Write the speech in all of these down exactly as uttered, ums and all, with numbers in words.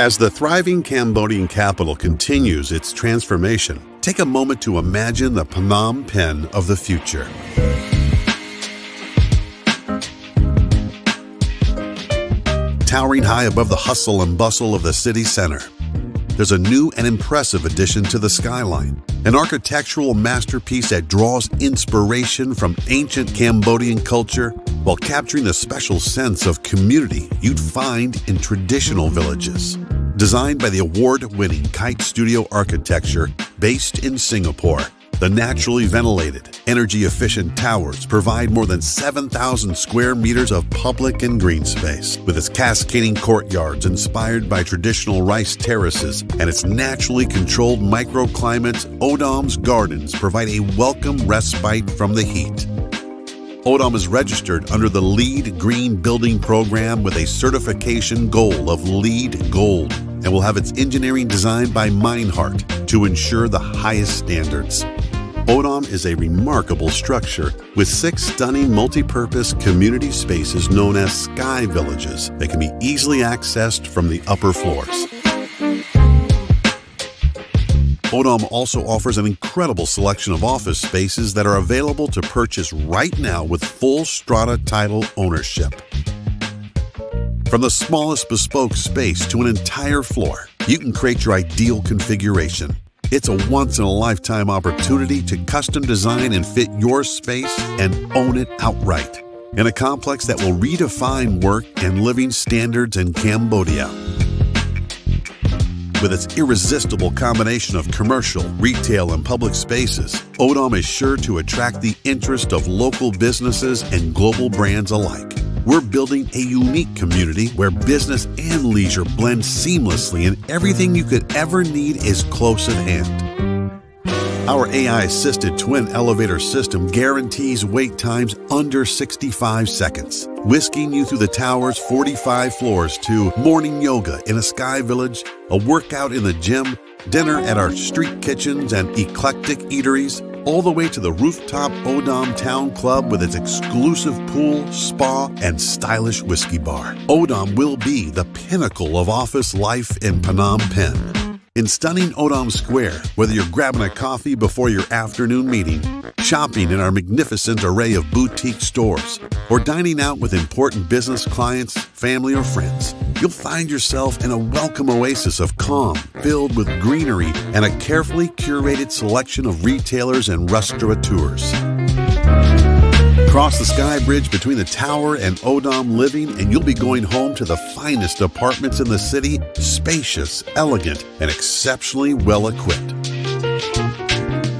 As the thriving Cambodian capital continues its transformation, take a moment to imagine the Phnom Penh of the future. Towering high above the hustle and bustle of the city center, there's a new and impressive addition to the skyline, an architectural masterpiece that draws inspiration from ancient Cambodian culture while capturing the special sense of community you'd find in traditional villages. Designed by the award-winning Kite Studio Architecture based in Singapore, the naturally ventilated, energy-efficient towers provide more than seven thousand square meters of public and green space, with its cascading courtyards inspired by traditional rice terraces and its naturally controlled microclimates. Odom's gardens provide a welcome respite from the heat. Odom is registered under the LEED Green Building Program with a certification goal of LEED Gold, and will have its engineering designed by Meinhardt to ensure the highest standards. Odom is a remarkable structure with six stunning multi-purpose community spaces known as sky villages that can be easily accessed from the upper floors. Odom also offers an incredible selection of office spaces that are available to purchase right now with full strata title ownership. From the smallest bespoke space to an entire floor, you can create your ideal configuration. It's a once-in-a-lifetime opportunity to custom design and fit your space and own it outright, in a complex that will redefine work and living standards in Cambodia. With its irresistible combination of commercial, retail, and public spaces, Odom is sure to attract the interest of local businesses and global brands alike. We're building a unique community where business and leisure blend seamlessly, and everything you could ever need is close at hand. Our A I-assisted twin elevator system guarantees wait times under sixty-five seconds, whisking you through the tower's forty-five floors to morning yoga in a sky village, a workout in the gym, dinner at our street kitchens and eclectic eateries, all the way to the rooftop Odom Town Club with its exclusive pool, spa, and stylish whiskey bar. Odom will be the pinnacle of office life in Phnom Penh. In stunning Odom Square, whether you're grabbing a coffee before your afternoon meeting, shopping in our magnificent array of boutique stores, or dining out with important business clients, family, or friends, you'll find yourself in a welcome oasis of calm, filled with greenery and a carefully curated selection of retailers and restaurateurs. Cross the sky bridge between the tower and Odom Living, and you'll be going home to the finest apartments in the city, spacious, elegant, and exceptionally well-equipped.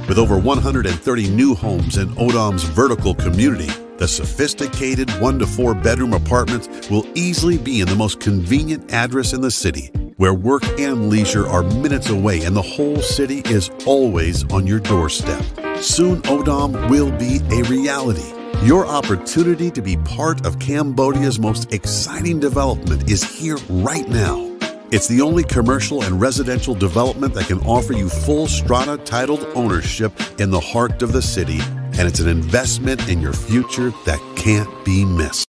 With over one hundred thirty new homes in Odom's vertical community, the sophisticated one to four bedroom apartments will easily be in the most convenient address in the city, where work and leisure are minutes away and the whole city is always on your doorstep. Soon, Odom will be a reality. Your opportunity to be part of Cambodia's most exciting development is here right now. It's the only commercial and residential development that can offer you full strata titled ownership in the heart of the city, and it's an investment in your future that can't be missed.